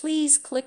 Please click